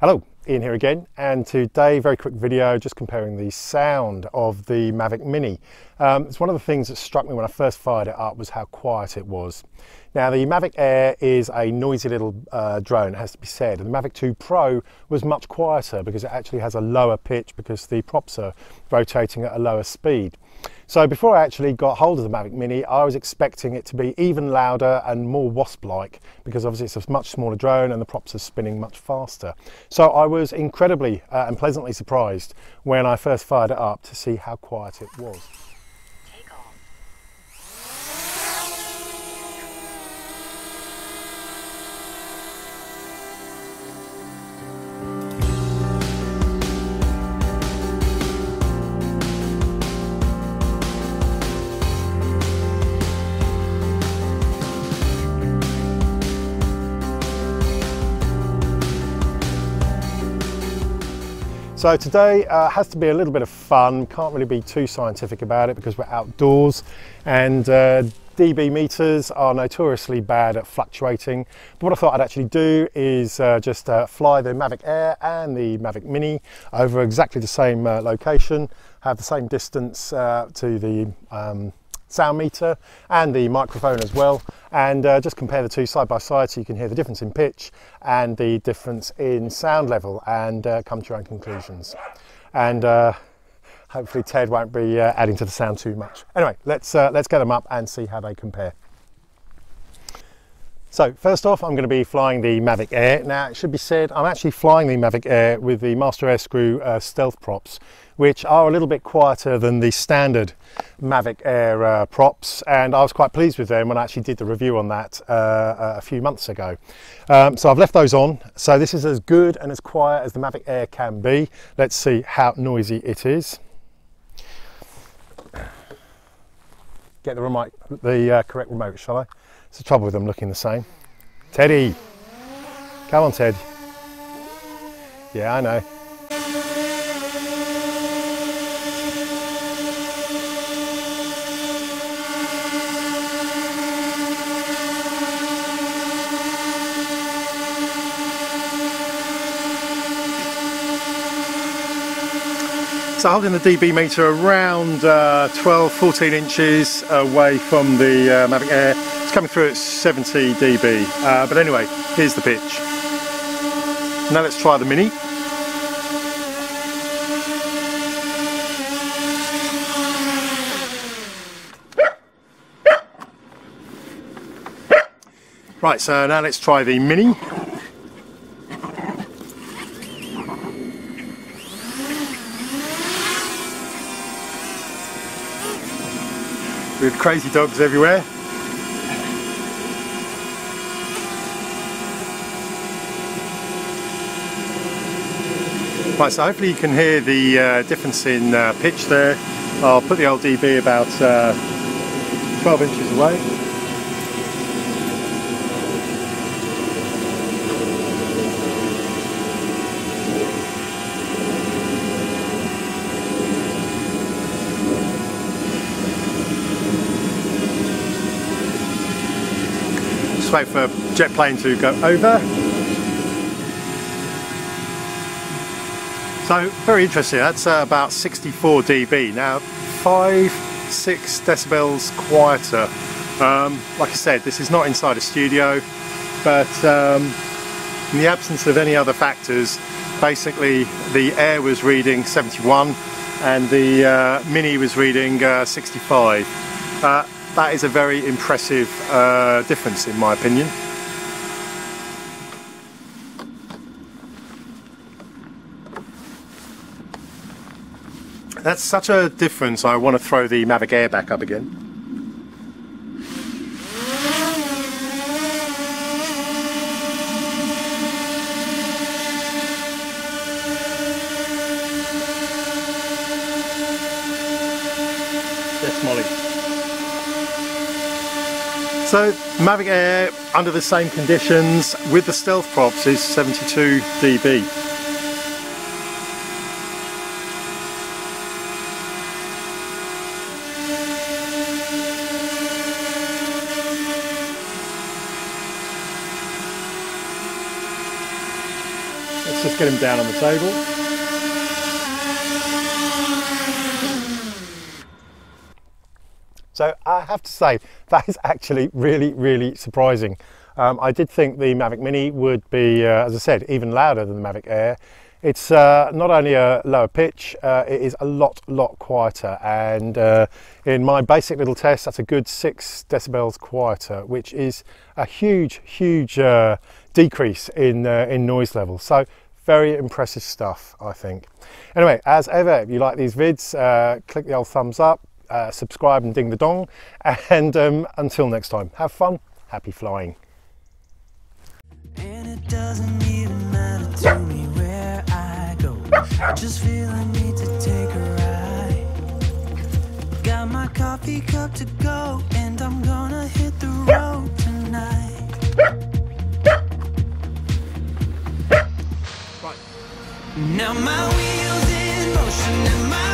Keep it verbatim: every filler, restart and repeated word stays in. Hello, Ian here again, and today very quick video just comparing the sound of the Mavic Mini. Um, it's one of the things that struck me when I first fired it up was how quiet it was. Now the Mavic Air is a noisy little uh, drone, it has to be said, and the Mavic two Pro was much quieter because it actually has a lower pitch because the props are rotating at a lower speed. So before I actually got hold of the Mavic Mini, I was expecting it to be even louder and more wasp-like because obviously it's a much smaller drone and the props are spinning much faster. So I was incredibly uh, and pleasantly surprised when I first fired it up to see how quiet it was. So today uh, has to be a little bit of fun, can't really be too scientific about it because we're outdoors and uh, D B meters are notoriously bad at fluctuating. But what I thought I'd actually do is uh, just uh, fly the Mavic Air and the Mavic Mini over exactly the same uh, location, have the same distance uh, to the um, sound meter and the microphone as well, and uh, just compare the two side by side so you can hear the difference in pitch and the difference in sound level and uh, come to your own conclusions. And uh, hopefully Ted won't be uh, adding to the sound too much. Anyway, let's uh, let's get them up and see how they compare. So first off, I'm going to be flying the Mavic Air. Now it should be said, I'm actually flying the Mavic Air with the Master Air Screw uh, stealth props, which are a little bit quieter than the standard Mavic Air uh, props, and I was quite pleased with them when I actually did the review on that uh, a few months ago. Um, so I've left those on. So this is as good and as quiet as the Mavic Air can be. Let's see how noisy it is. Get the, remote, the uh, correct remote, shall I? It's the trouble with them looking the same. Teddy, come on, Ted. Yeah, I know. So holding the D B meter around uh, twelve, fourteen inches away from the uh, Mavic Air, it's coming through at seventy D B. Uh, but anyway, here's the pitch. Now let's try the Mini. Right, so now let's try the Mini. We had crazy dogs everywhere. Right, so hopefully you can hear the uh, difference in uh, pitch there. I'll put the old D B about uh, twelve inches away. Just wait for a jet plane to go over. So very interesting, that's uh, about sixty-four D B, now five, six decibels quieter. Um, like I said, this is not inside a studio, but um, in the absence of any other factors, basically the Air was reading seventy-one and the uh, Mini was reading uh, sixty-five. Uh, that is a very impressive uh, difference in my opinion. That's such a difference, I want to throw the Mavic Air back up again. Yes, Molly. So, Mavic Air, under the same conditions, with the stealth props, is seventy-two D B. Let's just get him down on the table. So I have to say, that is actually really, really surprising. Um, I did think the Mavic Mini would be, uh, as I said, even louder than the Mavic Air. It's uh, not only a lower pitch, uh, it is a lot, lot quieter. And uh, in my basic little test, that's a good six decibels quieter, which is a huge, huge uh, decrease in, uh, in noise level. So very impressive stuff, I think. Anyway, as ever, if you like these vids, uh, click the old thumbs up. Uh, subscribe and ding the dong, and um, until next time, have fun, happy flying. And it doesn't even matter to me where I go, I just feel I need to take a ride. Got my coffee cup to go, and I'm gonna hit the road tonight. Right. Now my wheels in motion and my